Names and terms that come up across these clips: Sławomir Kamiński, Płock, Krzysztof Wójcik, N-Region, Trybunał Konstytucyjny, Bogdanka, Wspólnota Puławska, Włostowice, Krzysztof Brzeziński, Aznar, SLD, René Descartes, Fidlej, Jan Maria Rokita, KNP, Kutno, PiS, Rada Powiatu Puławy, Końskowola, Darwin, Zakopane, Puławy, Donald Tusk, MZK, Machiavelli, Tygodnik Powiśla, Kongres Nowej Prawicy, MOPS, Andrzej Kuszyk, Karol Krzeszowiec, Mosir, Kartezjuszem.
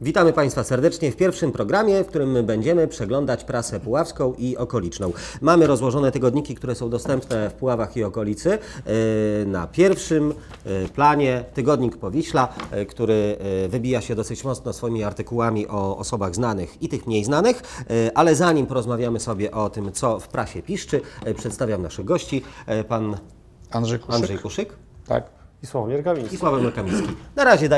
Witamy Państwa serdecznie w pierwszym programie, w którym będziemy przeglądać prasę puławską i okoliczną. Mamy rozłożone tygodniki, które są dostępne w Puławach i okolicy. Na pierwszym planie Tygodnik Powiśla, który wybija się dosyć mocno swoimi artykułami o osobach znanych i tych mniej znanych, ale zanim porozmawiamy sobie o tym, co w prasie piszczy, przedstawiam naszych gości. Pan Andrzej Kuszyk. Tak. I Sławomir Kamiński. Na razie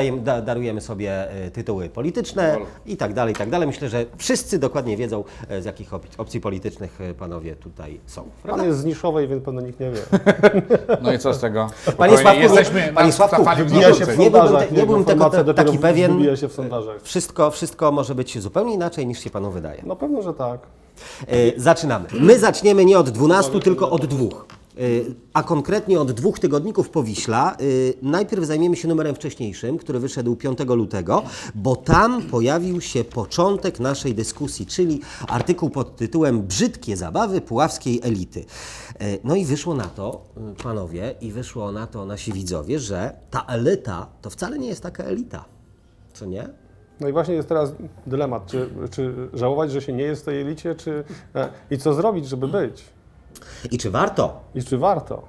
darujemy sobie tytuły polityczne i tak dalej, i tak dalej. Myślę, że wszyscy dokładnie wiedzą, z jakich opcji politycznych panowie tutaj są. Pan jest z Niszowej, więc pewno nikt nie wie. No i co z tego? Panie Sławku, nie byłbym tego taki pewien. Wszystko może być zupełnie inaczej, niż się panu wydaje. No pewno, że tak. Zaczynamy. My zaczniemy nie od 12, tylko od 2. A konkretnie od 2 tygodników Powiśla. Najpierw zajmiemy się numerem wcześniejszym, który wyszedł 5 lutego, bo tam pojawił się początek naszej dyskusji, czyli artykuł pod tytułem Brzydkie zabawy puławskiej elity. No i wyszło na to, panowie, i wyszło na to nasi widzowie, że ta elita to wcale nie jest taka elita, co nie? No i właśnie jest teraz dylemat, czy żałować, że się nie jest w tej elicie, i co zrobić, żeby być? I czy warto?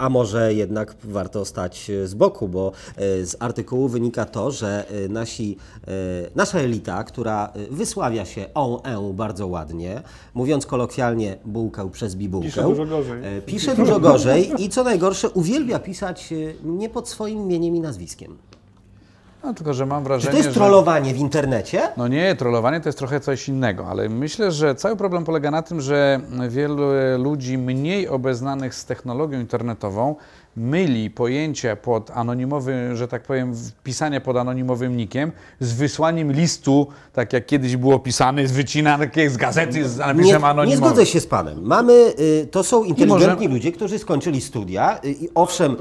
A może jednak warto stać z boku, bo z artykułu wynika to, że nasza elita, która wysławia się bardzo ładnie, mówiąc kolokwialnie bułkę przez bibułkę, pisze dużo gorzej i co najgorsze uwielbia pisać nie pod swoim imieniem i nazwiskiem. No, tylko że mam wrażenie, to jest trollowanie w internecie? No nie, trollowanie to jest trochę coś innego, ale myślę, że cały problem polega na tym, że wielu ludzi mniej obeznanych z technologią internetową myli pojęcie pod anonimowym, że tak powiem, pisanie pod anonimowym nikiem z wysłaniem listu, tak jak kiedyś było pisane, z wycinane z gazety z napisem anonimowym. Nie zgodzę się z panem. To są inteligentni ludzie, którzy skończyli studia i owszem,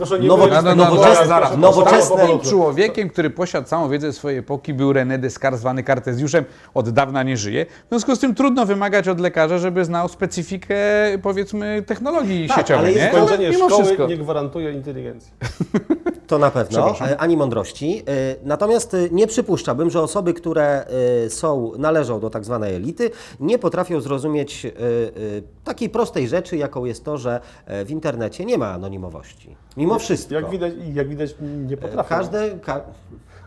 nowoczesnym człowiekiem, który posiadł całą wiedzę swojej epoki, był René Descartes, zwany Kartezjuszem, od dawna nie żyje. W związku z tym trudno wymagać od lekarza, żeby znał specyfikę, powiedzmy, technologii sieciowej. Ale jest skończenie szkoły nie gwarantuje inteligencji. To na pewno, ani mądrości. Natomiast nie przypuszczałbym, że osoby, które należą do tak zwanej elity, nie potrafią zrozumieć takiej prostej rzeczy, jaką jest to, że w internecie nie ma anonimowości. Mimo wszystko. Jak widać nie potrafią.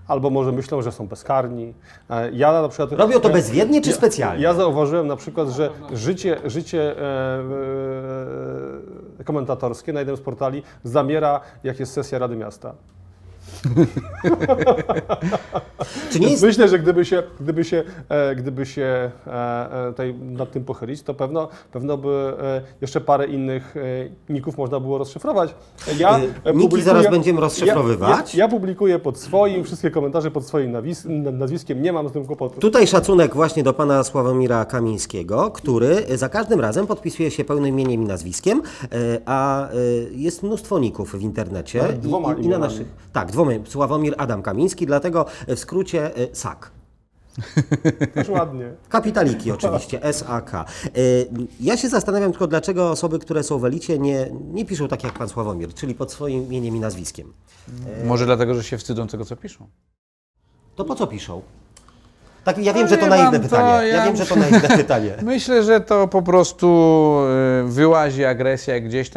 Albo może myślą, że są bezkarni. Ja na przykład... Robią to bezwiednie czy specjalnie? Ja zauważyłem na przykład, że życie komentatorskie na jednym z portali zamiera, jak jest sesja Rady Miasta. Myślę, że gdyby się nad tym pochylić, to pewno by jeszcze parę innych ników można było rozszyfrować. Niki zaraz będziemy rozszyfrowywać. Ja publikuję pod swoim, wszystkie komentarze pod swoim nazwiskiem, nie mam z tym kłopotu. Tutaj szacunek właśnie do pana Sławomira Kamińskiego, który za każdym razem podpisuje się pełnym imieniem i nazwiskiem, a jest mnóstwo ników w internecie. Nawet dwoma i na naszych. Tak, Sławomir Adam Kamiński, dlatego w skrócie SAK. Też ładnie. Kapitaliki oczywiście, SAK. Ja się zastanawiam tylko, dlaczego osoby, które są w elicie, nie piszą tak jak pan Sławomir, czyli pod swoim imieniem i nazwiskiem. Może dlatego, że się wstydzą tego, co piszą. To po co piszą? Tak, ja wiem, że to naiwne pytanie. Myślę, że to po prostu wyłazi agresja gdzieś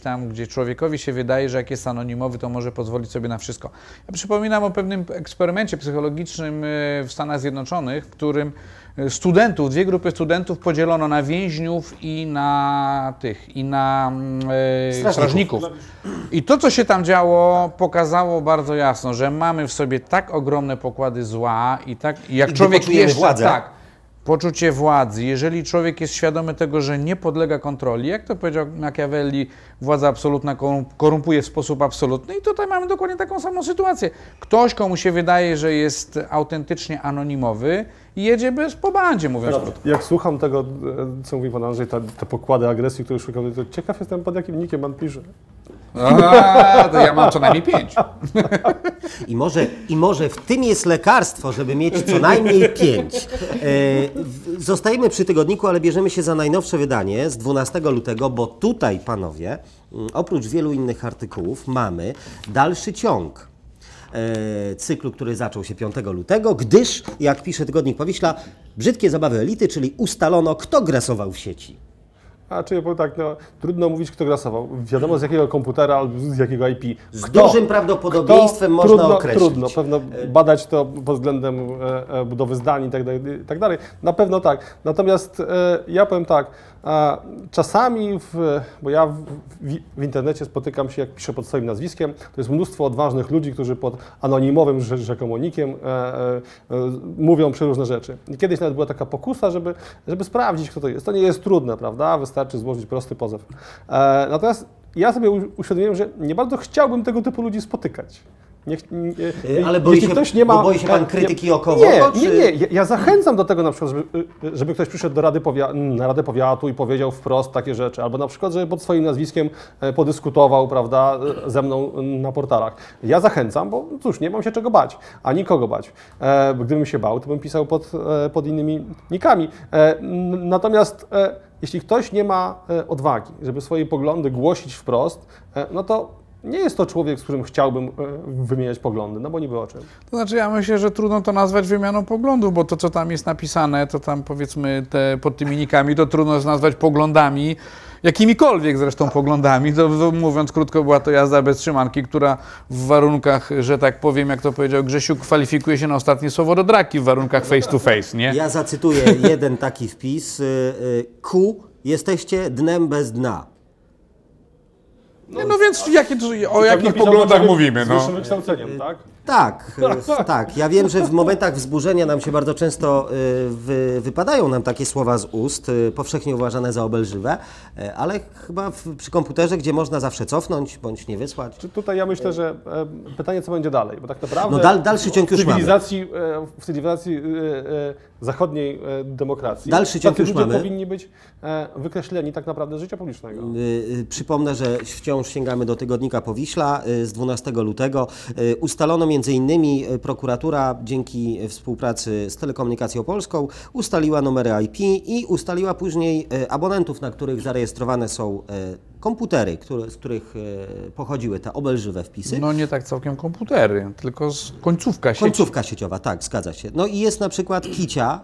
tam, gdzie człowiekowi się wydaje, że jak jest anonimowy, to może pozwolić sobie na wszystko. Ja przypominam o pewnym eksperymencie psychologicznym w Stanach Zjednoczonych, w którym studentów, 2 grupy studentów podzielono na więźniów i na strażników. I to, co się tam działo, pokazało bardzo jasno, że mamy w sobie tak ogromne pokłady zła i tak jak człowiek jeszcze władzę. Tak, poczucie władzy, jeżeli człowiek jest świadomy tego, że nie podlega kontroli, jak to powiedział Machiavelli, władza absolutna korumpuje w sposób absolutny i tutaj mamy dokładnie taką samą sytuację. Ktoś, komu się wydaje, że jest autentycznie anonimowy, jedzie po bandzie, mówiąc krótko. Jak słucham tego, co mówi pan Andrzej, te pokłady agresji, które szukam, to ciekaw jestem, pod jakim nikiem pan pisze. To ja mam co najmniej 5. I może w tym jest lekarstwo, żeby mieć co najmniej 5. Zostajemy przy tygodniku, ale bierzemy się za najnowsze wydanie z 12 lutego, bo tutaj, panowie, oprócz wielu innych artykułów mamy dalszy ciąg. cyklu, który zaczął się 5 lutego, gdyż, jak pisze Tygodnik Powiśla, brzydkie zabawy elity, czyli ustalono, kto grasował w sieci. A czyli powiem tak, no, trudno mówić, kto grasował. Wiadomo, z jakiego komputera albo z jakiego IP. Z dużym prawdopodobieństwem można określić. Trudno, pewno badać to pod względem budowy zdań i tak dalej. Na pewno tak. Natomiast ja powiem tak, czasami, bo ja w internecie spotykam się, jak piszę pod swoim nazwiskiem, to jest mnóstwo odważnych ludzi, którzy pod anonimowym rzekomo nikiem mówią przeróżne rzeczy. I kiedyś nawet była taka pokusa, żeby sprawdzić, kto to jest. To nie jest trudne, prawda? Wystarczy złożyć prosty pozew. Natomiast ja sobie uświadomiłem, że nie bardzo chciałbym tego typu ludzi spotykać. Ale boi się pan krytyki około? Nie. Ja zachęcam do tego na przykład, żeby ktoś przyszedł do Rady Powiatu i powiedział wprost takie rzeczy. Albo na przykład, żeby pod swoim nazwiskiem podyskutował, prawda, ze mną na portalach. Ja zachęcam, bo cóż, nie mam się czego bać, a nikogo bać. Gdybym się bał, to bym pisał pod innymi nikami. Natomiast jeśli ktoś nie ma odwagi, żeby swoje poglądy głosić wprost, no to nie jest to człowiek, z którym chciałbym wymieniać poglądy, no bo niby o czym. To znaczy ja myślę, że trudno to nazwać wymianą poglądów, bo to, co tam jest napisane, to tam powiedzmy pod tymi nikami, to trudno jest nazwać poglądami, jakimikolwiek zresztą poglądami. To, mówiąc krótko, była to jazda bez trzymanki, która w warunkach, że tak powiem, jak to powiedział Grzesiu, kwalifikuje się na ostatnie słowo do draki w warunkach face to face, nie? Ja zacytuję jeden taki wpis. Ku, jesteście dnem bez dna. No więc o jakich poglądach mówimy? Z wyższym wykształceniem, tak? Tak. Ja wiem, że w momentach wzburzenia nam się bardzo często wypadają nam takie słowa z ust, powszechnie uważane za obelżywe, ale chyba przy komputerze, gdzie można zawsze cofnąć, bądź nie wysłać. Tutaj ja myślę, że pytanie, co będzie dalej, bo tak naprawdę dalszy ciąg już mamy. W cywilizacji zachodniej demokracji dalszy ciąg już mamy. Powinni być wykreśleni tak naprawdę z życia publicznego. Przypomnę, że wciąż sięgamy do Tygodnika Powiśla z 12 lutego. Ustalono m.in. prokuratura dzięki współpracy z Telekomunikacją Polską ustaliła numery IP i ustaliła później abonentów, na których zarejestrowane są komputery, z których pochodziły te obelżywe wpisy. No nie tak całkiem komputery, tylko końcówka sieciowa. Końcówka sieciowa, tak, zgadza się. No i jest na przykład Kicia,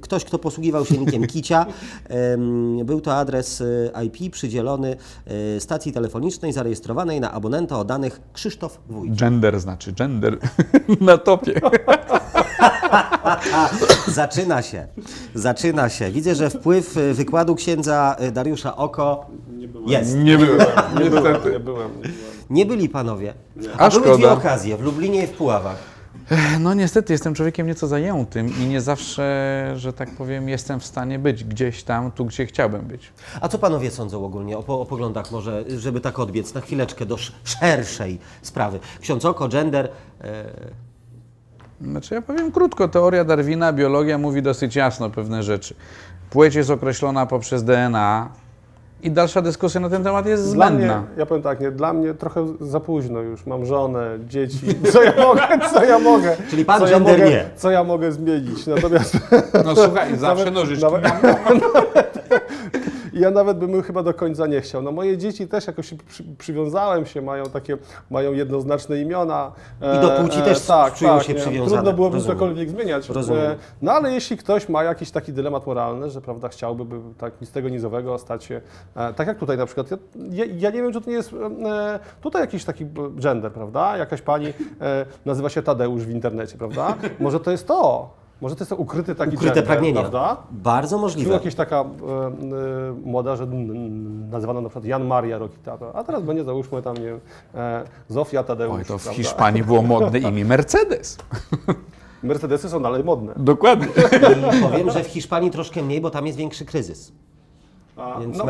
ktoś, kto posługiwał się nikiem Kicia. Był to adres IP przydzielony stacji telefonicznej zarejestrowanej na abonenta o danych Krzysztof Wójcik. Gender znaczy gender na topie. Zaczyna się. Widzę, że wpływ wykładu księdza Dariusza Oko jest. Nie byłem. Nie byli panowie. A były dwie okazje, w Lublinie i w Puławach. No niestety, jestem człowiekiem nieco zajętym i nie zawsze, że tak powiem, jestem w stanie być gdzieś tam, tu gdzie chciałbym być. A co panowie sądzą ogólnie o poglądach może, żeby tak odbiec na chwileczkę do szerszej sprawy? Ksiądz Oko, gender... Znaczy ja powiem krótko, teoria Darwina, biologia mówi dosyć jasno pewne rzeczy. Płeć jest określona poprzez DNA i dalsza dyskusja na ten temat jest zbędna. Ja powiem tak, dla mnie trochę za późno już, mam żonę, dzieci, co ja mogę. Czyli pan gender nie. Co ja mogę zmienić, natomiast... No słuchaj, zawsze nożyczki. Ja nawet bym chyba do końca nie chciał. No moje dzieci też jakoś przywiązałem się, mają jednoznaczne imiona. I do płci też czują się przywiązane. Trudno byłoby cokolwiek zmieniać. No ale jeśli ktoś ma jakiś taki dylemat moralny, że prawda, chciałby tak nic tego nizowego stać się, tak jak tutaj na przykład. Ja nie wiem, czy to nie jest tutaj jakiś taki gender, prawda? Jakaś pani nazywa się Tadeusz w internecie, prawda? Może to jest to. Może to jest ukryte takie pragnienie, prawda? Bardzo możliwe. Jakaś taka młoda, że nazywano na przykład Jan Maria Rokita, a teraz będzie załóżmy tam, nie wiem, Zofia Tadeusz. Oj, to w Hiszpanii było modne imię Mercedes. Mercedesy są dalej modne. Dokładnie. Powiem, że w Hiszpanii troszkę mniej, bo tam jest większy kryzys. Więc no,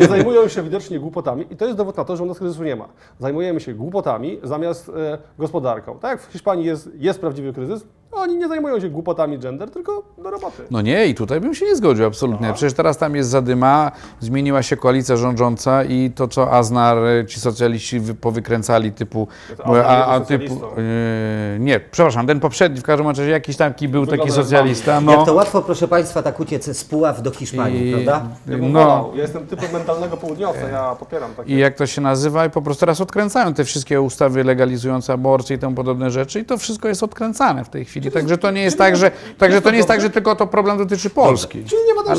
nie zajmują się widocznie głupotami i to jest dowód na to, że u nas kryzysu nie ma. Zajmujemy się głupotami zamiast gospodarką. Tak jak w Hiszpanii jest prawdziwy kryzys, Oni nie zajmują się głupotami gender, tylko do roboty. No nie, i tutaj bym się nie zgodził absolutnie. Aha. Przecież teraz tam jest zadyma, zmieniła się koalicja rządząca i to, co Aznar, ci socjaliści powykręcali typu... przepraszam, ten poprzedni, w każdym razie jakiś taki był taki socjalista. No. Jak to łatwo, proszę Państwa, tak uciec z Puław do Hiszpanii, prawda? Ja jestem typem mentalnego południowca, ja popieram takie... I jak to się nazywa? I po prostu teraz odkręcają te wszystkie ustawy legalizujące aborcję i temu podobne rzeczy i to wszystko jest odkręcane w tej chwili. Także to nie jest tak, że, tylko to problem dotyczy Polski. Czyli nie ma też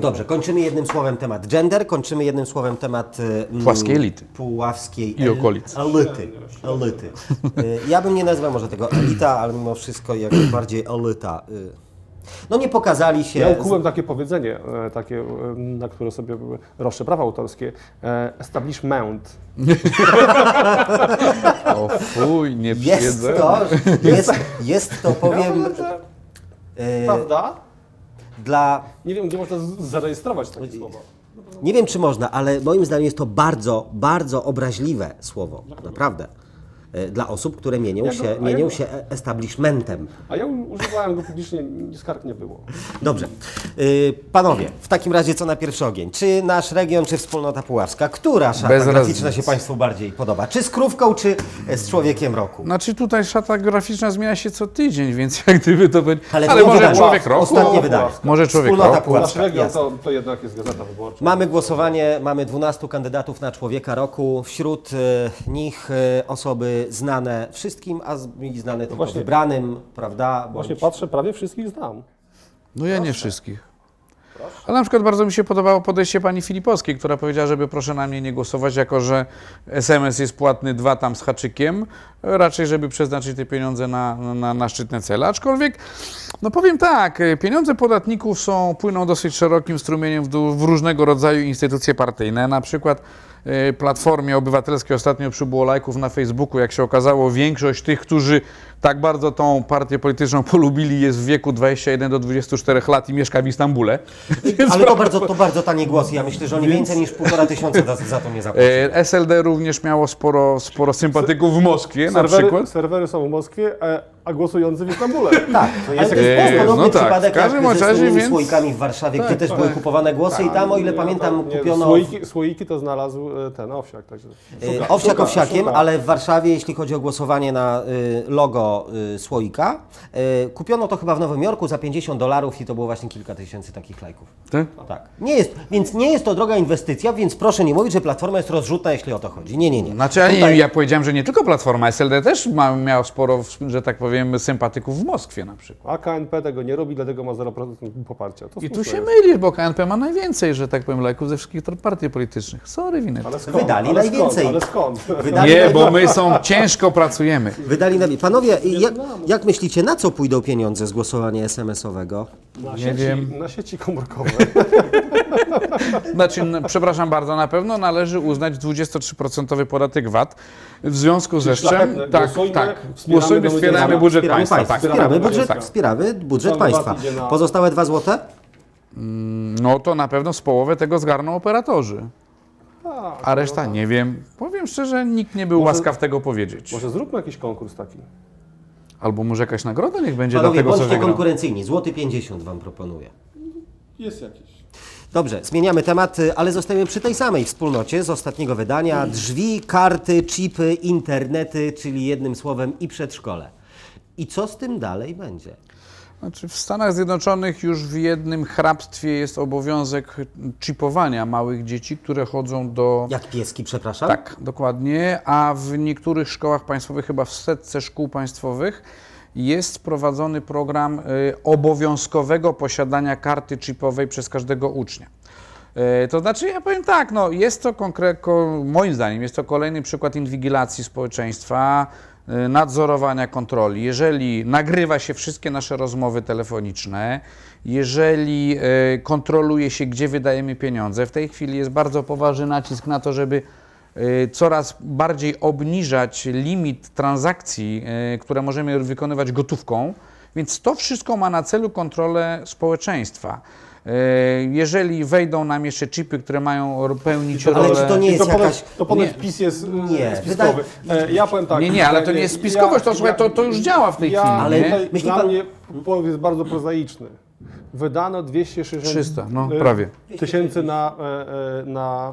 Dobrze, kończymy jednym słowem temat gender, kończymy jednym słowem temat puławskiej elity. Puławskiej i okolicy. Elity. Ja bym nie nazwał może tego elita, ale mimo wszystko jak bardziej elita. No nie pokazali się... Ja ukułem takie powiedzenie, takie, na które sobie roszczę prawa autorskie. Establishment. O fuj, nie przyjedzę. Jest to, powiem... Prawda? Nie wiem, gdzie można zarejestrować takie słowo. Nie wiem, czy można, ale moim zdaniem jest to bardzo, bardzo obraźliwe słowo. Naprawdę. Dla osób, które mienią się establishmentem. A ja używałem go publicznie, skarg nie było. Dobrze. Panowie, w takim razie co na pierwszy ogień? Czy nasz region, czy Wspólnota Puławska? Która szata graficzna się Państwu bardziej podoba? Czy z krówką, czy z człowiekiem roku? Znaczy tutaj szata graficzna zmienia się co tydzień, więc jak gdyby to będzie... Ale może człowiek roku? Ostatnie wydanie. Może człowiek roku? Nasz region to jednak jest Gazeta Wyborcza. Mamy głosowanie, mamy 12 kandydatów na człowieka roku. Wśród nich osoby znane wszystkim, a znane tylko wybranym, prawda? Właśnie patrzę, prawie wszystkich znam. No ja nie wszystkich. Proszę. Ale na przykład bardzo mi się podobało podejście pani Filipowskiej, która powiedziała, żeby proszę na mnie nie głosować, jako że SMS jest płatny 2 tam z haczykiem, raczej żeby przeznaczyć te pieniądze na szczytne cele. Aczkolwiek, no powiem tak, pieniądze podatników płyną dosyć szerokim strumieniem w różnego rodzaju instytucje partyjne, na przykład Platformie Obywatelskiej ostatnio przybyło lajków na Facebooku, jak się okazało, większość tych, którzy tak bardzo tą partię polityczną polubili, jest w wieku 21 do 24 lat i mieszka w Istambule. Ale to bardzo tanie głosy. Ja myślę, że oni więcej niż 1,5 tysiąca za to nie zapłacą. SLD również miało sporo sympatyków w Moskwie na przykład. Serwery są w Moskwie, a głosujący w Istambule. Tak, to jest podobny przypadek z słoikami w Warszawie, gdzie też były kupowane głosy i tam, o ile pamiętam, kupiono... Słoiki to znalazł ten Owsiak. Także Owsiak owsiakiem, ale w Warszawie, jeśli chodzi o głosowanie na logo słoika, kupiono to chyba w Nowym Jorku za $50 i to było właśnie kilka tysięcy takich lajków. Tak. Więc nie jest to droga inwestycja, więc proszę nie mówić, że Platforma jest rozrzutna, jeśli o to chodzi. Nie. Znaczy ja powiedziałem, że nie tylko Platforma, SLD też miał sporo, że tak powiem, sympatyków w Moskwie na przykład. A KNP tego nie robi, dlatego ma 0% poparcia. I tu się mylisz, bo KNP ma najwięcej, że tak powiem, lajków ze wszystkich partii politycznych. Sorry, winet. Wydali najwięcej. Ale skąd? Nie, bo my ciężko pracujemy. Panowie, jak myślicie, na co pójdą pieniądze z głosowania SMS-owego? Na sieci komórkowe. Znaczy, przepraszam bardzo, na pewno należy uznać 23% podatek VAT. W związku z czym, wspieramy budżet państwa. Wspieramy budżet państwa. Pozostałe 2 złote? No to na pewno z połowę tego zgarną operatorzy. A reszta nie wiem. Powiem szczerze, nikt nie był łaskaw tego powiedzieć. Może zróbmy jakiś konkurs taki. Albo może jakaś nagroda niech będzie dla tego, co wygrał. Bądźcie konkurencyjni. $50 wam proponuję. Jest jakiś. Dobrze, zmieniamy temat, ale zostajemy przy tej samej wspólnocie z ostatniego wydania. Drzwi, karty, chipy, internety, czyli jednym słowem i przedszkole. I co z tym dalej będzie? Znaczy, w Stanach Zjednoczonych już w jednym hrabstwie jest obowiązek chipowania małych dzieci, które chodzą do... Jak pieski, przepraszam? Tak, dokładnie. A w niektórych szkołach państwowych, chyba w setce szkół państwowych, jest prowadzony program obowiązkowego posiadania karty chipowej przez każdego ucznia. To znaczy, ja powiem tak, no jest to moim zdaniem jest to kolejny przykład inwigilacji społeczeństwa, nadzorowania kontroli. Jeżeli nagrywa się wszystkie nasze rozmowy telefoniczne, jeżeli kontroluje się, gdzie wydajemy pieniądze, w tej chwili jest bardzo poważny nacisk na to, żeby coraz bardziej obniżać limit transakcji, które możemy wykonywać gotówką, więc to wszystko ma na celu kontrolę społeczeństwa. Jeżeli wejdą nam jeszcze czipy, które mają pełnić rolę... Ale czy to nie jest jakaś... To ponoć PiS jest spiskowy. Ja powiem tak... Nie, ale to nie jest spiskowość, to już działa w tej chwili. Ale dla mnie wypowiedź jest bardzo prozaiczny. Wydano 260 tysięcy na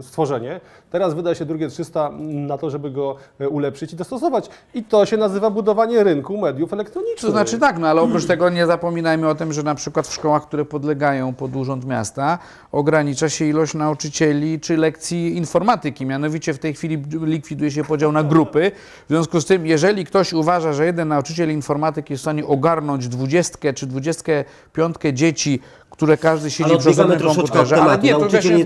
stworzenie. Teraz wyda się drugie 300 na to, żeby go ulepszyć i dostosować. I to się nazywa budowanie rynku mediów elektronicznych. To znaczy tak, no ale oprócz tego nie zapominajmy o tym, że na przykład w szkołach, które podlegają pod Urząd Miasta, ogranicza się ilość nauczycieli czy lekcji informatyki. Mianowicie w tej chwili likwiduje się podział na grupy. W związku z tym, jeżeli ktoś uważa, że jeden nauczyciel informatyki jest w stanie ogarnąć 20 czy 25 dzieci, które każdy siedzi przy danym komputerze, ale nie, to się,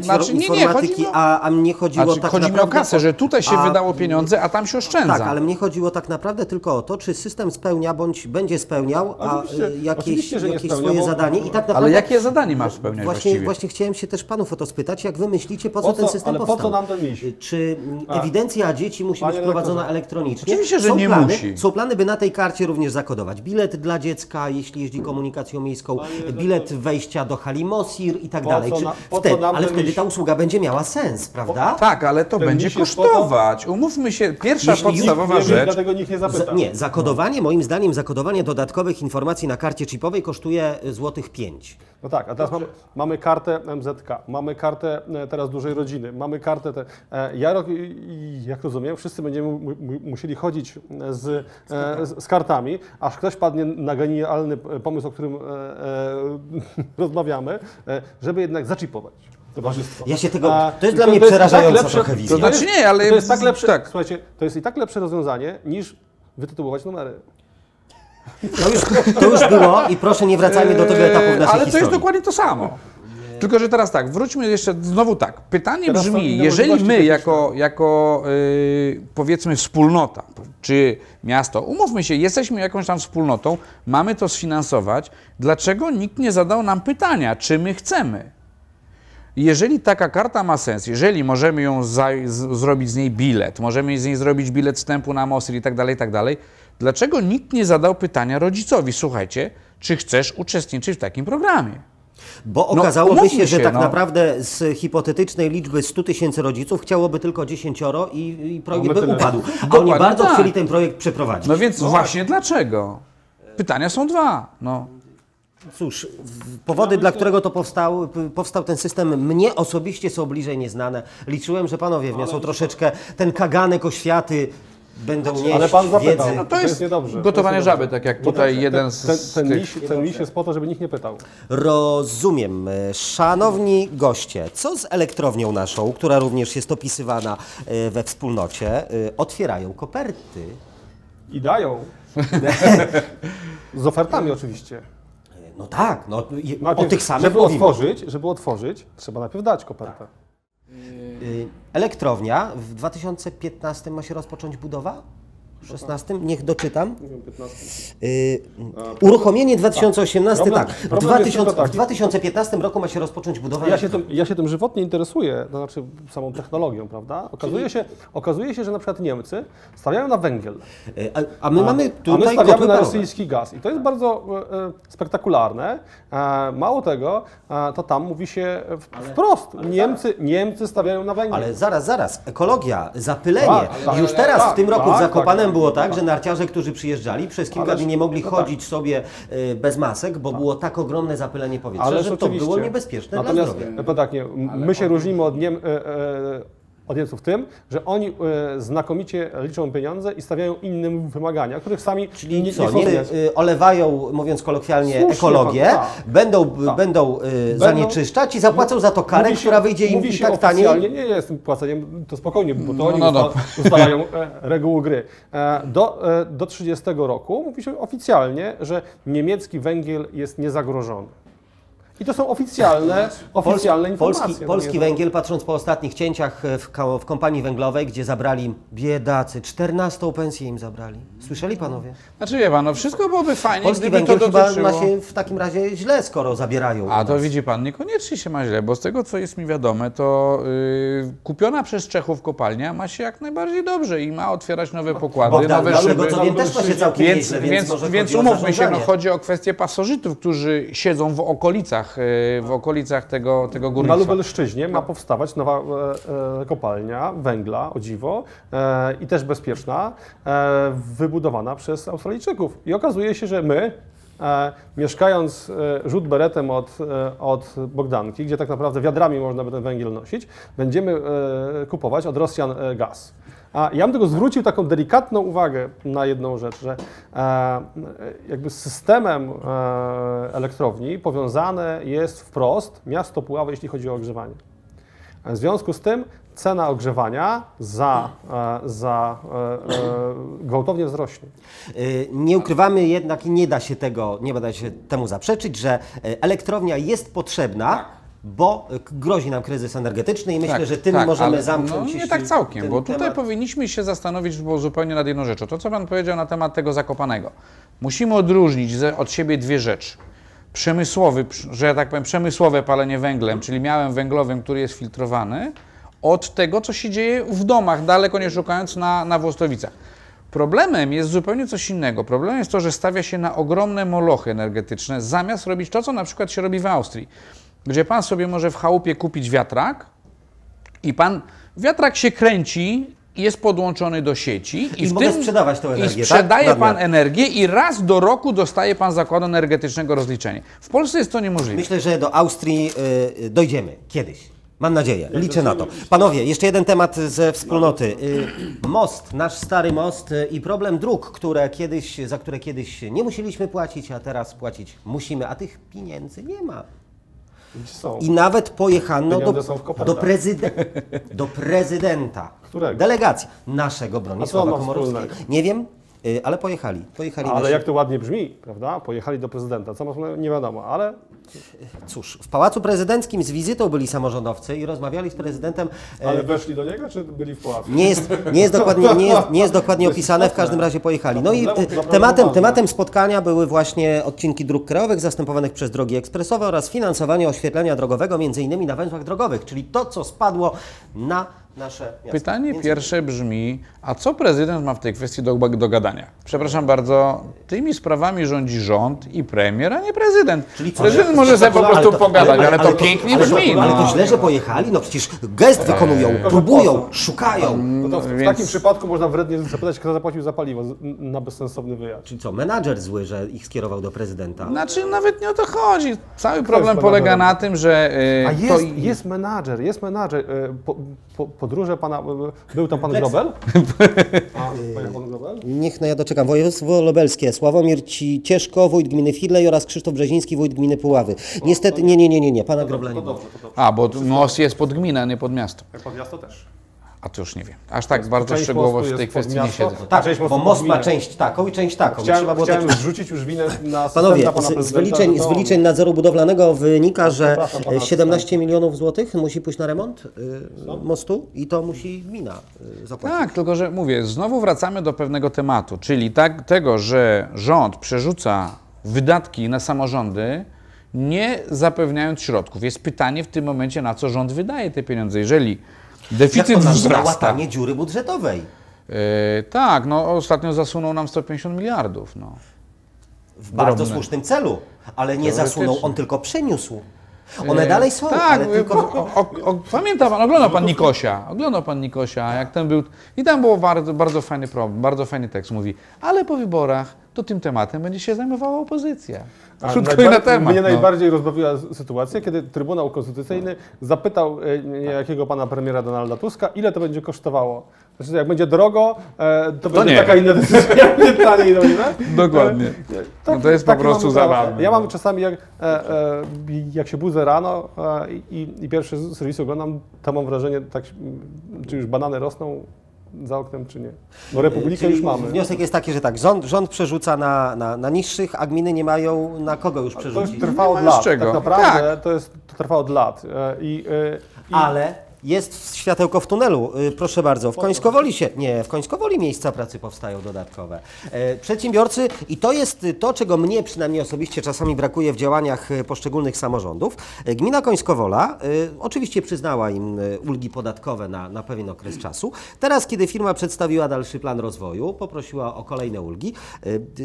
a mnie chodziło tak naprawdę... Chodzi mi o kasę, że tutaj się wydało pieniądze, a tam się oszczędza. Tak, ale mnie chodziło tak naprawdę tylko o to, czy system spełnia, bądź będzie spełniał jakieś swoje zadanie. I tak naprawdę, ale jakie zadanie masz spełniać właściwie? Właśnie chciałem się też panów o to spytać, jak wy myślicie, po co ten system powstał? Po co nam to mieliśmy? Czy ewidencja dzieci musi być prowadzona elektronicznie? Oczywiście, że nie musi. Są plany, by na tej karcie również zakodować bilet dla dziecka, jeśli jeździ komunikacją miejską, bilet wejścia do Halimosir i tak dalej. Ale wtedy ta usługa będzie miała sens, prawda? Tak, ale to będzie kosztować. Umówmy się, pierwsza podstawowa rzecz... Dlatego nikt nie zapyta. Zakodowanie, moim zdaniem, zakodowanie dodatkowych informacji na karcie chipowej kosztuje złotych 5. No tak, a teraz mamy kartę MZK, mamy kartę teraz dużej rodziny, mamy kartę... Jak rozumiem, wszyscy będziemy musieli chodzić z kartami, aż ktoś padnie na genialny pomysł, o którym rozmawiamy, żeby jednak zaczipować towarzystwo. To jest dla mnie przerażająca trochę wizja. To znaczy nie, ale... Słuchajcie, to jest i tak lepsze rozwiązanie, niż wytytułować numery. To już było i proszę nie wracajmy do tego etapu w naszej historii. Ale to jest dokładnie to samo. Tylko że teraz tak, wróćmy jeszcze znowu tak. Pytanie brzmi, jeżeli my jako powiedzmy wspólnota, czy miasto, umówmy się, jesteśmy jakąś tam wspólnotą, mamy to sfinansować, dlaczego nikt nie zadał nam pytania, czy my chcemy? Jeżeli taka karta ma sens, jeżeli możemy ją zrobić z niej bilet, możemy z niej zrobić bilet wstępu na Mosir i tak dalej, dlaczego nikt nie zadał pytania rodzicowi, słuchajcie, czy chcesz uczestniczyć w takim programie? Bo okazałoby się, że tak naprawdę z hipotetycznej liczby 100 tysięcy rodziców chciałoby tylko 10 i projekt by upadł. A oni bardzo chcieli ten projekt przeprowadzić. No więc właśnie dlaczego? Pytania są dwa. Cóż, powody, dla którego to powstał ten system, mnie osobiście są bliżej nieznane. Liczyłem, że panowie wniosą troszeczkę ten kaganek oświaty. Będą mieć wiedzę. No to jest niedobrze. Gotowanie żaby, tak jak tutaj jeden z ten liść jest po to, żeby nikt nie pytał. Rozumiem. Szanowni goście, co z elektrownią naszą, która również jest opisywana we wspólnocie? Otwierają koperty. I dają. Z ofertami oczywiście. No tak. O tych samych mówimy. Żeby otworzyć, trzeba najpierw dać kopertę. Elektrownia, w 2015 ma się rozpocząć budowa? W 2016? Niech doczytam. Uruchomienie 2018, w 2015 roku ma się rozpocząć budowa. Ja się tym żywotnie interesuję, to znaczy samą technologią, prawda? Okazuje się, że na przykład Niemcy stawiają na węgiel. A my stawiamy na rosyjski gaz. I to jest bardzo spektakularne. Mało tego, to tam mówi się wprost. Niemcy stawiają na węgiel. Ale zaraz, ekologia, zapylenie. Już teraz w tym roku w Zakopanem było tak, że narciarze, którzy przyjeżdżali, przez kilka dni nie mogli chodzić sobie bez masek, bo było tak ogromne zapylenie powietrza, że to było niebezpieczne dla zdrowia. My się różnimy od Niemców w tym, że oni znakomicie liczą pieniądze i stawiają innym wymagania, których sami olewają, mówiąc kolokwialnie, ekologię, będą zanieczyszczać i zapłacą za to karę, która wyjdzie im i tak taniej. Nie jestem płaceniem, to spokojnie, bo to oni ustalają reguły gry. Do 30 roku mówi się oficjalnie, że niemiecki węgiel jest niezagrożony. I to są oficjalne informacje. Polski węgiel, patrząc po ostatnich cięciach w kompanii węglowej, gdzie zabrali biedacy, 14. pensję im zabrali. Słyszeli panowie? Znaczy wie pan, wszystko byłoby fajnie, polski węgiel chyba ma się w takim razie źle, skoro zabierają. A to widzi pan, niekoniecznie się ma źle, bo z tego, co jest mi wiadome, to kupiona przez Czechów kopalnia ma się jak najbardziej dobrze i ma otwierać nowe pokłady, nowe szyby. Tego, co wiem, też ma się całkiem nieźle, więc umówmy się, chodzi o kwestię pasożytów, którzy siedzą w okolicach w okolicach tego górnictwa. Na Lubelszczyźnie ma powstawać nowa kopalnia węgla, o dziwo, i też bezpieczna, wybudowana przez Australijczyków. I okazuje się, że my, mieszkając rzut beretem od Bogdanki, gdzie tak naprawdę wiadrami można by ten węgiel nosić, będziemy kupować od Rosjan gaz. A ja bym tylko zwrócił taką delikatną uwagę na jedną rzecz, że jakby z systemem elektrowni powiązane jest wprost miasto Puławy, jeśli chodzi o ogrzewanie. W związku z tym cena ogrzewania gwałtownie wzrośnie. Nie ukrywamy jednak i nie da się temu zaprzeczyć, że elektrownia jest potrzebna, bo grzi nam kryzys energetyczny i myślę, że tym możemy zamknąć. No nie tak całkiem, bo tutaj powinniśmy się zastanowić zupełnie nad jedną rzeczą. To, co Pan powiedział na temat tego Zakopanego. Musimy odróżnić od siebie dwie rzeczy. Przemysłowe palenie węglem, czyli miałem węglowym, który jest filtrowany, od tego, co się dzieje w domach, daleko nie szukając na Włostowicach. Problemem jest zupełnie coś innego. Problemem jest to, że stawia się na ogromne molochy energetyczne, zamiast robić to, co na przykład się robi w Austrii, gdzie Pan sobie może w chałupie kupić wiatrak i wiatrak się kręci, jest podłączony do sieci i mogę sprzedawać tę energię, sprzedaje Pan energię i raz do roku dostaje Pan zakładu energetycznego rozliczenie. W Polsce jest to niemożliwe. Myślę, że do Austrii dojdziemy kiedyś. Mam nadzieję, liczę na to. Panowie, jeszcze jeden temat ze wspólnoty. Most, nasz stary most i problem dróg, za które kiedyś nie musieliśmy płacić, a teraz płacić musimy, a tych pieniędzy nie ma. Są. I nawet pojechano do prezydenta. Którego? Delegacji naszego Bronisława Komorowskiego. Nie wiem, ale pojechali. Ale jak to ładnie brzmi, prawda? Pojechali do prezydenta. Co można, nie wiadomo, ale... Cóż, w Pałacu Prezydenckim z wizytą byli samorządowcy i rozmawiali z prezydentem... Ale weszli do niego, czy byli w Pałacu? Nie jest dokładnie opisane, w każdym razie pojechali. No i tematem spotkania były właśnie odcinki dróg krajowych zastępowanych przez drogi ekspresowe oraz finansowanie oświetlenia drogowego, m.in. na węzłach drogowych, czyli to, co spadło na nasze miasta. Pytanie pierwsze brzmi, a co prezydent ma w tej kwestii do gadania? Przepraszam bardzo, tymi sprawami rządzi rząd i premier, a nie prezydent. Czyli co? Prezydent może sobie po prostu pogadać, ale to pięknie brzmi. Ale to źle, że pojechali, no przecież gest wykonują, próbują, szukają. W takim przypadku można wrednie zapytać, kto zapłacił za paliwo na bezsensowny wyjazd. Czyli co, menadżer zły, że ich skierował do prezydenta? Znaczy nawet nie o to chodzi. Cały problem polega na tym, że... Jest menadżer. Podróże pana... Był tam pan Grobel? Niech no ja doczekam. Województwo lubelskie. Sławomir Ciężko, wójt gminy Fidlej oraz Krzysztof Brzeziński, wójt gminy Puławy. Niestety... Nie. Pana Grobla nie ma. A, bo most jest pod gminę, a nie pod miasto. Pod miasto też. A to już nie wiem. Aż tak bardzo szczegółowo w tej kwestii nie siedzę. Tak, bo most ma część taką i część taką. Chciałem zrzucić już winę na Panowie, z wyliczeń nadzoru budowlanego wynika, że 17 milionów złotych musi pójść na remont mostu i to musi gmina zapłacić. Tak, tylko że mówię, znowu wracamy do pewnego tematu, czyli tego, że rząd przerzuca wydatki na samorządy, nie zapewniając środków. Jest pytanie w tym momencie, na co rząd wydaje te pieniądze. Jeżeli deficyt wzrasta... łatanie dziury budżetowej. Tak, no ostatnio zasunął nam 150 miliardów. No. W bardzo słusznym celu, ale nie zasunął, on tylko przeniósł. One dalej są, tak, ale tylko... Pamięta Pan, oglądał Pan Nikosia, jak ten był... I tam był bardzo fajny problem, bardzo fajny tekst, mówi, ale po wyborach to tym tematem będzie się zajmowała opozycja. Mnie najbardziej rozbawiła sytuacja, kiedy Trybunał Konstytucyjny zapytał niejakiego pana premiera Donalda Tuska, ile to będzie kosztowało. Znaczy, jak będzie drogo, to będzie taka inna decyzja. Dokładnie. To jest po prostu zabawne. Ja mam czasami, jak się budzę rano i pierwszy serwis oglądam, to mam wrażenie, czy już banany rosną za oknem, czy nie? Bo republikę już mamy. Wniosek jest taki, że tak, rząd przerzuca na niższych, a gminy nie mają na kogo już przerzucić. To trwa od lat. Tak naprawdę to trwa od lat. Ale Jest światełko w tunelu. Proszę bardzo, w Końskowoli się... Nie, w Końskowoli miejsca pracy powstają dodatkowe. Przedsiębiorcy, i to jest to, czego mnie przynajmniej osobiście czasami brakuje w działaniach poszczególnych samorządów. Gmina Końskowola oczywiście przyznała im ulgi podatkowe na pewien okres czasu. Teraz, kiedy firma przedstawiła dalszy plan rozwoju, poprosiła o kolejne ulgi.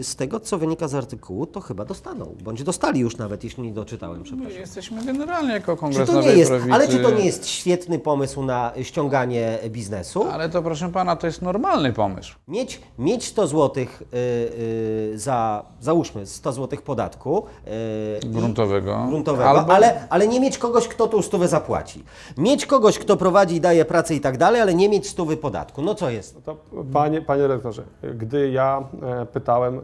Z tego, co wynika z artykułu, to chyba dostaną. Bądź dostali już nawet, jeśli nie doczytałem, przepraszam. My jesteśmy generalnie jako Kongres Nowej Prawicy. Ale czy to nie jest świetny pomysł na ściąganie biznesu? Ale to, proszę pana, to jest normalny pomysł. Mieć 100 złotych załóżmy, 100 złotych podatku. Gruntowego. Albo... Ale nie mieć kogoś, kto tą stówę zapłaci. Mieć kogoś, kto prowadzi i daje pracę i tak dalej, ale nie mieć stówy podatku. No co jest? No to, panie redaktorze, gdy ja pytałem,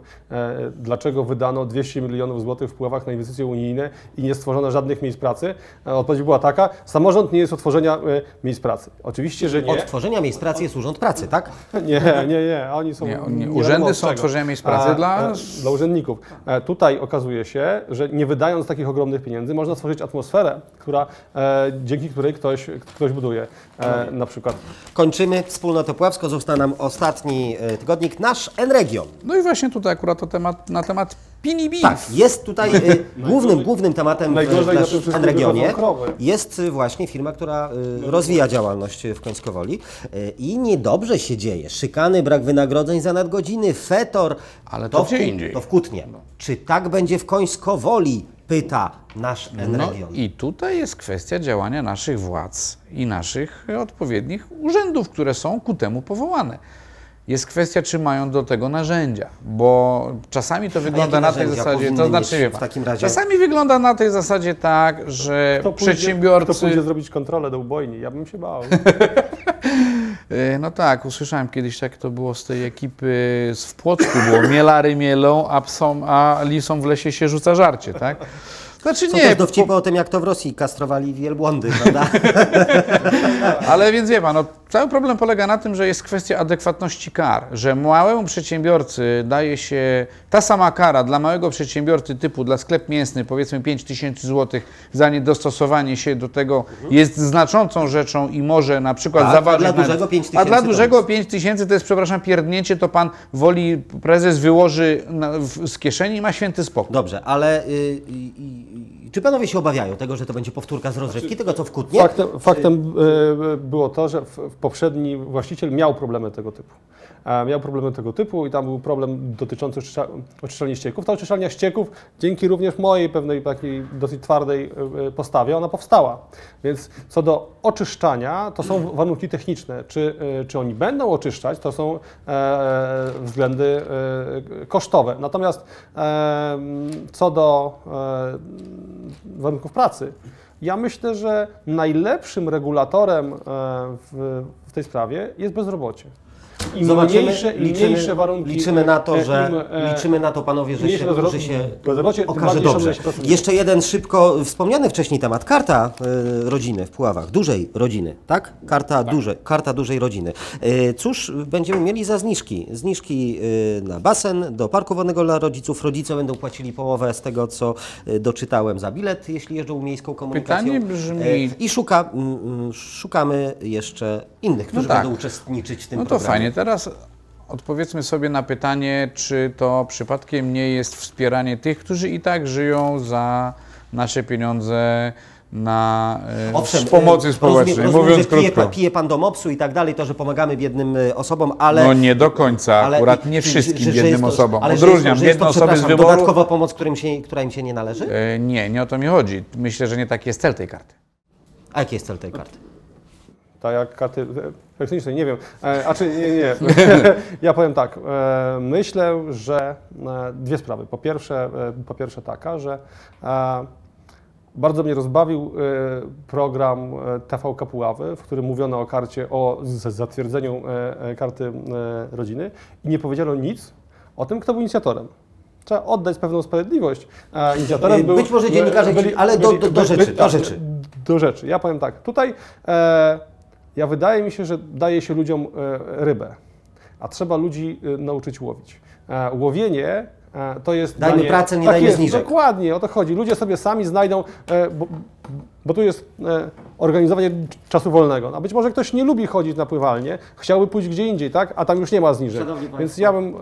dlaczego wydano 200 milionów złotych w Puławach na inwestycje unijne i nie stworzono żadnych miejsc pracy, odpowiedź była taka: samorząd nie jest od tworzenia miejsc pracy. Oczywiście, że nie. Od tworzenia miejsc pracy jest Urząd Pracy, tak? Nie. Oni są... Nie, urzędy są od tworzenia miejsc pracy dla urzędników. Tutaj okazuje się, że nie wydając takich ogromnych pieniędzy można stworzyć atmosferę, dzięki której ktoś buduje na przykład. Kończymy Wspólnotę Puławską. Został nam ostatni tygodnik, nasz N-Region. No i właśnie tutaj akurat na temat Pini-Beef. Tak, jest tutaj głównym tematem w N-Regionie jest właśnie firma, która rozwija działalność w Końskowoli i niedobrze się dzieje. Szykany, brak wynagrodzeń za nadgodziny, fetor. Ale to gdzie indziej. To w Kutnie. Czy tak będzie w Końskowoli? Pyta nasz N-Region. No i tutaj jest kwestia działania naszych władz i naszych odpowiednich urzędów, które są ku temu powołane. Jest kwestia, czy mają do tego narzędzia, bo czasami to wygląda na tej zasadzie, to znaczy, w takim razie... Czasami wygląda na tej zasadzie tak, że przedsiębiorcy... Kto pójdzie zrobić kontrolę do ubojni? Ja bym się bał. No tak, usłyszałem kiedyś, jak to było z tej ekipy w Płocku, było mielary mielą, a lisom w lesie się rzuca żarcie, tak? Znaczy nie. Są też dowcipy o tym, jak to w Rosji kastrowali wielbłądy, prawda? Ale więc wie pan, no, cały problem polega na tym, że jest kwestia adekwatności kar, że małemu przedsiębiorcy daje się ta sama kara dla małego przedsiębiorcy typu dla sklep mięsny, powiedzmy 5000 zł za niedostosowanie się do tego jest znaczącą rzeczą i może na przykład zaważyć... A dla dużego 5000. A dla dużego 5000 to jest, przepraszam, pierdnięcie, to pan woli, prezes wyłoży z kieszeni i ma święty spokój. Dobrze, ale... Czy panowie się obawiają tego, że to będzie powtórka z rozrzewki, tego co w Kutnie? Faktem było to, że poprzedni właściciel miał problemy tego typu. Miał problemy tego typu i tam był problem dotyczący oczyszczalni ścieków. Ta oczyszczalnia ścieków dzięki również mojej pewnej takiej dosyć twardej postawie ona powstała. Więc co do oczyszczania, to są warunki techniczne. Czy oni będą oczyszczać, to są względy kosztowe. Natomiast co do warunków pracy, ja myślę, że najlepszym regulatorem w tej sprawie jest bezrobocie. I mniejsze warunki. Liczymy na to, panowie, że się okaże dobrze. Jeszcze jeden szybko wspomniany wcześniej temat. Karta rodziny w Puławach, dużej rodziny, tak? Karta dużej rodziny. Cóż, będziemy mieli za zniżki. Zniżki na basen, do parku wodnego dla rodziców. Rodzice będą płacili połowę z tego, co doczytałem, za bilet, jeśli jeżdżą miejską komunikacją. Pytanie brzmi... I szukamy jeszcze innych, którzy będą uczestniczyć w tym programie. Fajnie, teraz odpowiedzmy sobie na pytanie, czy to przypadkiem nie jest wspieranie tych, którzy i tak żyją za nasze pieniądze na pomocy społecznej, mówiąc krótko. Pije pan do mopsu i tak dalej, to, że pomagamy biednym osobom, ale... No nie do końca, akurat nie wszystkim biednym osobom. Ale odróżniam biedne osoby z wyboru... Dodatkowa pomoc, która im się nie należy? Nie o to mi chodzi. Myślę, że nie taki jest cel tej karty. A jaki jest cel tej karty? Tak jak karty elektroniczne, nie wiem. Nie. Ja powiem tak, myślę, że dwie sprawy. Po pierwsze taka, że bardzo mnie rozbawił program TVK Puławy, w którym mówiono o karcie, o zatwierdzeniu karty rodziny i nie powiedziano nic o tym, kto był inicjatorem. Trzeba oddać pewną sprawiedliwość. Inicjatorem był... Być może dziennikarze, ale do rzeczy. Ja powiem tak, tutaj wydaje mi się, że daje się ludziom rybę, a trzeba ludzi nauczyć łowić. Łowienie To jest dajmy pracę, nie dajmy zniżek. Dokładnie, o to chodzi. Ludzie sobie sami znajdą, bo tu jest organizowanie czasu wolnego. A być może ktoś nie lubi chodzić na pływalnię, chciałby pójść gdzie indziej, tak? A tam już nie ma zniżek. Więc ja bym...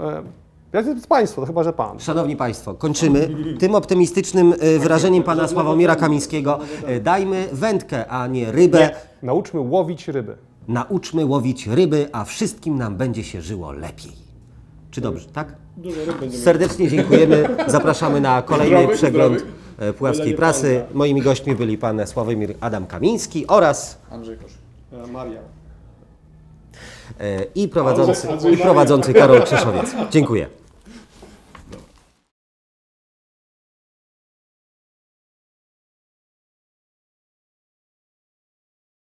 Jak to jest państwo, to chyba, że pan. Szanowni Państwo, kończymy tym optymistycznym wrażeniem pana Sławomira Kamińskiego. Dajmy wędkę, a nie rybę. Nie. Nauczmy łowić ryby. Nauczmy łowić ryby, a wszystkim nam będzie się żyło lepiej. Czy dobrze, tak? Serdecznie dziękujemy. Zapraszamy na kolejny przegląd Puławskiej Prasy. Moimi gośćmi byli pan Sławomir Adam Kamiński oraz Andrzej Kuszyk. Maria. I prowadzący Karol Krzeszowiec. Dziękuję.